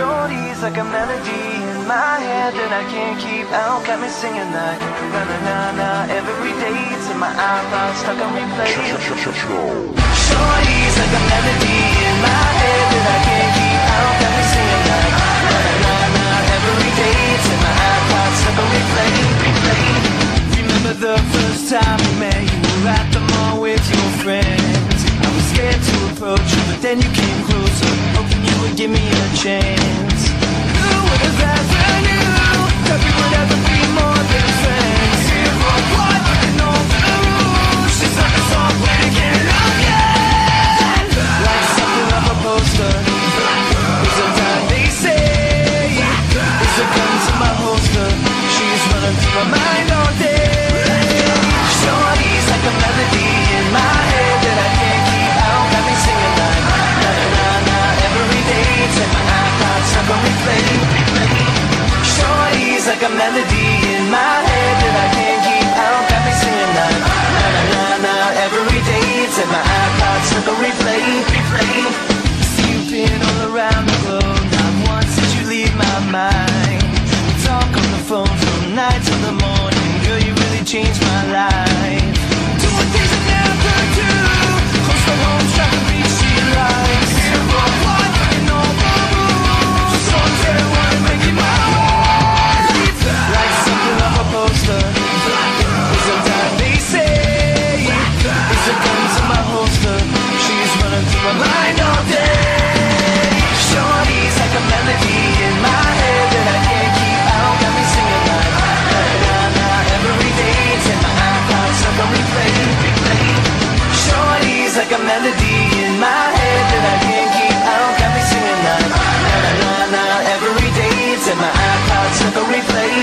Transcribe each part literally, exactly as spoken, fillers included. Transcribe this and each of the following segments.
shorties like a melody in my head that I can't keep out. Got me singing like na na na na every day to my iPod stuck on replay. Shorties like a melody in my head that I can't keep out. Got me singing like na na na na every day to my iPod stuck on replay. Replay. Remember the first time we met? You were at the mall with your friends. I was scared to approach you, but then you came closer, hoping you would give me a chance. Who would have ever knew that we would ever be more than friends? Here for what? We can know the rules. She's like a song playing in our heads, like something off a poster. It's a time they say it's a gun to my holster. She's running through my mind all day. Shorty's like a melody in my head that I can't keep out. Got me singing like na na na every day. Take my iPod stuck on replay. Shorty's like a melody in my head that I can't keep out. Got me singing like na na na na every day. Take my iPod stuck on replay. See you been all around the globe. Not once did you leave my mind. We talk on the phone from night till the morning. Girl, you really changed my life. Doing things I never do. Close to home, trying to reach she likes. Here for what? In all the rules. So I'm terrified of making my world. Like something off a poster. It's a time they say. It's a gun to my holster. She's running through my mind all day. Shorty's like a melody in my head that I can't keep out. Got me singing like every day. Take my iPod stuck on replay. Shorty's like a melody in my head that I can't keep out. Got me singing like na na na na every day. Take my iPod stuck on replay.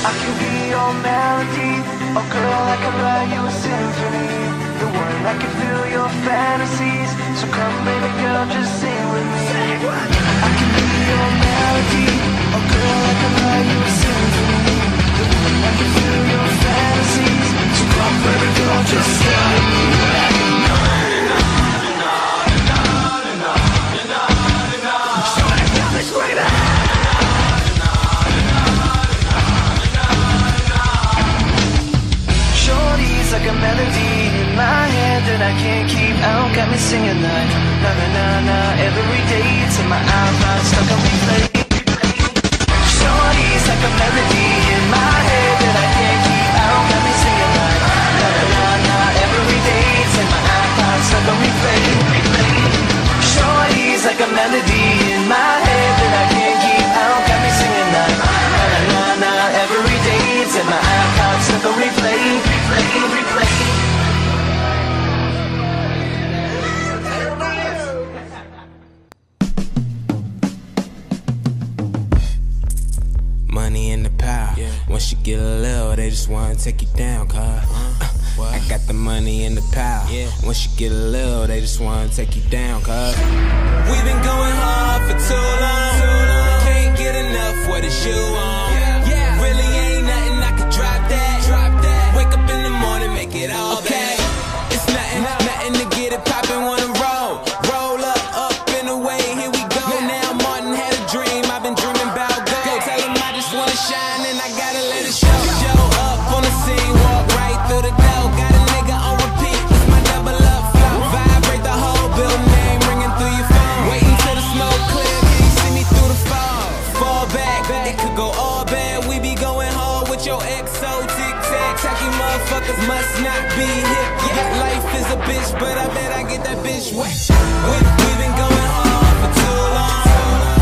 I can be your melody. Oh girl, I can write you a symphony. The one that can fill your fantasies. So come baby girl, just sing with me. I can be your melody. Oh girl, I can write you a symphony. I can feel your fantasies. So come baby girl, just stay with me. So I got this right now. Shorty's like a melody in my head that I can't keep out. Got me singing like na na na na every day till my iPod stuck on replay. Shorty's like a melody in my head that I can't keep out. Got me singing like na na na na every day. Take my iPod stuck on replay. Shorty's like a melody in my head that I can't keep out. Got me singing like na na na na every day. Take my iPod stuck on replay. Replay. Money in the power. Yeah. Once you get a little, they just wanna take you down, cuz. Uh, uh, I got the money in the power. Yeah. Once you get a little, they just wanna take you down, cuz. We've been going hard for too long. Too long. Can't get enough, what is you on? Yeah. Yeah. Really ain't nothing I could drop that. Drop that. Wake up in the morning, make it all okay. Bad. It's nothing, no. Nothing to get it poppin', wanna roll. Roll up, up and away, here we go. Yeah. Now Martin had a dream, I've been dreaming about gold. Go tell him I just wanna shine and I gotta let it show. Show up on the scene, walk right through the door. Got a nigga on repeat, it's my double up flow. Vibrate the whole building, name ringing through your phone. Waiting till the smoke clear, can't see me through the fog. Fall back, it could go all bad. We be going hard with your X O tic-tac. Tacky motherfuckers must not be hip. Yeah, life is a bitch, but I bet I get that bitch wet. We, we been going hard for too long. Hands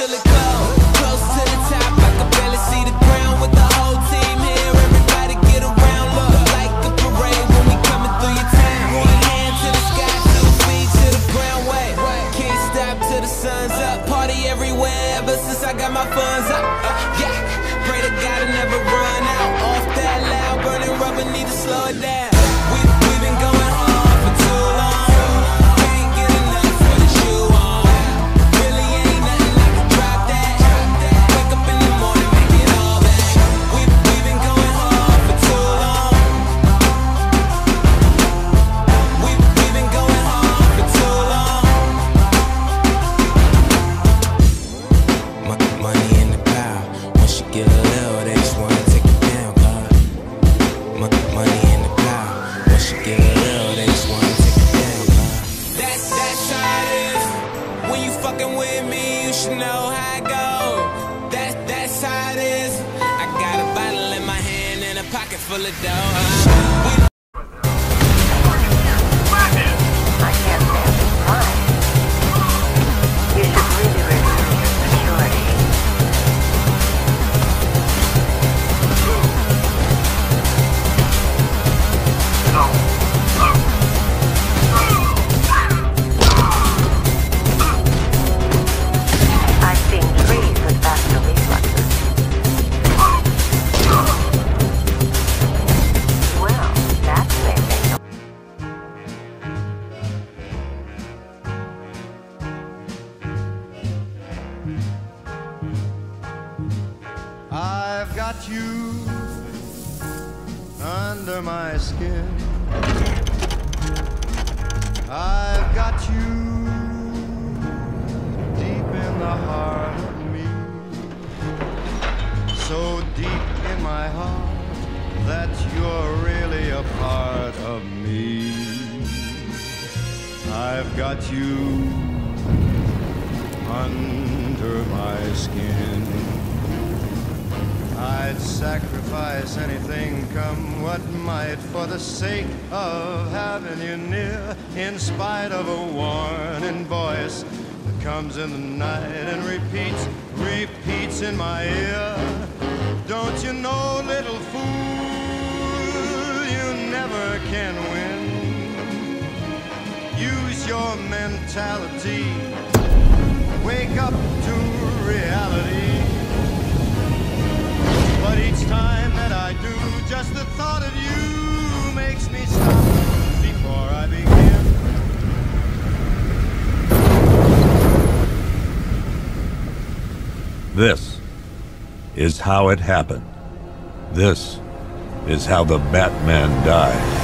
to the slow it down. We, we've been going on for too long. Can't get enough for the shoe on. Really ain't nothing like a drop that. Wake up in the morning, make it all back. We, we've been going on for too long. We, we've been going on for too long. My, money in the pile. Once you get a little, they just wanna take it down, God. My, money in the pile. Once you get a little, they just wanna take it down, God. That's, that's how it is. When you fucking with me, you should know how it go. That's, that's how it is. I got a bottle in my hand and a pocket full of dough. We I've got you under my skin. I've got you deep in the heart of me. So deep in my heart that you're really a part of me. I've got you under my skin. I'd sacrifice anything, come what might, for the sake of having you near, in spite of a warning voice that comes in the night and repeats, repeats in my ear. Don't you know, little fool, you never can win. Use your mentality, wake up to reality. But each time that I do, just the thought of you makes me stop before I begin. This is how it happened. This is how the Batman died.